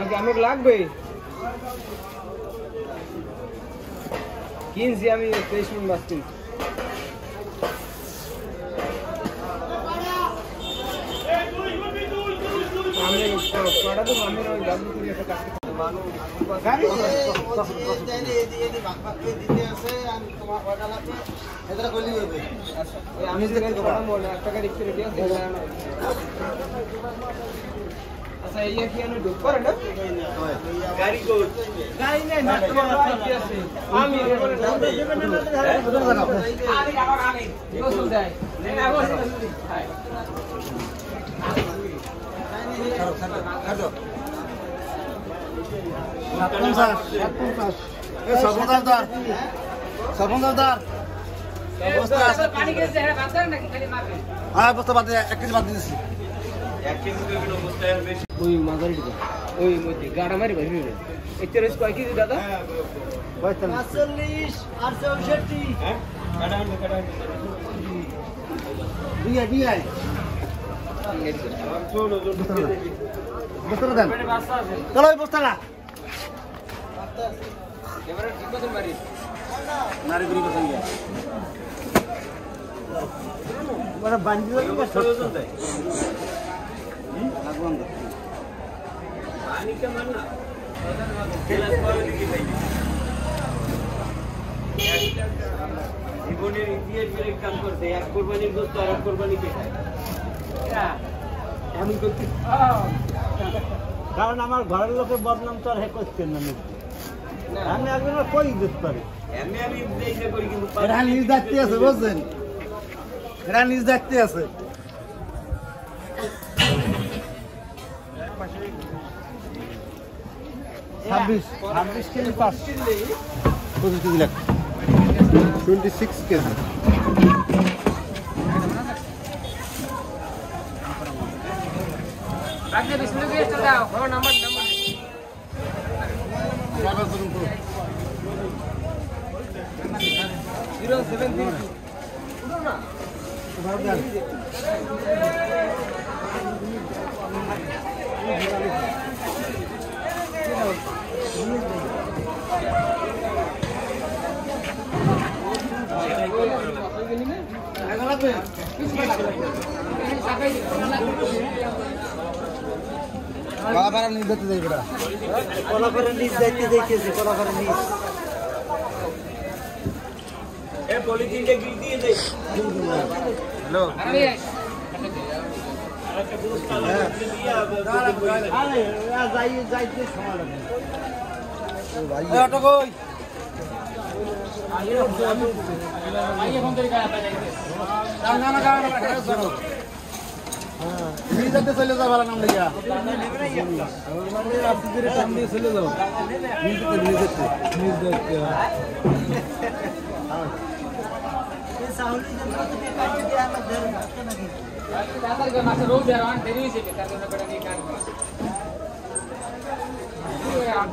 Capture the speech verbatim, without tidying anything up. आमक लागबे किनছি আমি তেইশ মিনিট বাকি আমি পড়া তো আমি ওই গাবু করি একটা কাজ মানো গাড়ি দেন এই এই ভাগ ভাগ করে দিতে আছে আমি তোমার ওটা লাগবে এদারা কইলি হবে ওই আমি যে কথা বললাম একটা গাড়ি রেডি আছে अच्छा ये क्या नो डुपर है ना गाड़ी को गाड़ी नहीं ना तुम्हारा क्या से आम ये बोले ना बुजुर्ग ना आदि जाओ ना नहीं यो सुन जाए नहीं ना वो सुन जाए कर दो सबूत सार सबूत सार सबूत सार बस्ता पानी के जहर बात है ना खाली मार के हाँ बस्ता बात है एक ही बात नहीं कोई मागरी दिखा, कोई मोती, गाड़ा मारी बनी हुई है। इतने इसको आई किसी दादा? बस आसलीश, आसवशती। कड़ा है, कड़ा है। बिया, बिया है। बस्तर दान। चलो ये बस्तर ला। ये वाला ठीक बस मारी। मारी बनी बस गया। वाला बांधी तो बस। पानी का मरना जीवने इतिहास काम करते हैं कुर्बानी दोस्त और कुर्बानी के क्या हम करते कारण हमारे घर लोग के बदनाम तो है कुछ करना नहीं हमने आगे ना कोई दोस्त पर हमने अभी इसे कोई किंतु रानी देखते हैं सब रानी देखते हैं सब छब्बीस छब्बीस के लिए पास कुछ चीज़ लग छब्बीस के लिए रख दे बिस्मिल के चल जाओ हो number number zero seven three उधर ना उधर जा कलाकार नींद देते देख रहा कलाकार नींद देते देखे से कलाकार नींद ए पॉलिथिन के गिरती है देख हेलो अरे अच्छा दोस्त अरे जाइए जाइए संभाल ओ भाई ऑटो कोई आइए हम तेरे का ना ना ना ना करो नींद से चले जाओ वाला नाम लिया और माने आप धीरे काम से चले जाओ नींद से नींद से नींद ये साहुली जनता तो बेकार के दिया मत डर मत नहीं दादा के माथे रोज डरवान तेरी से बेकार करना पड़ेगा काम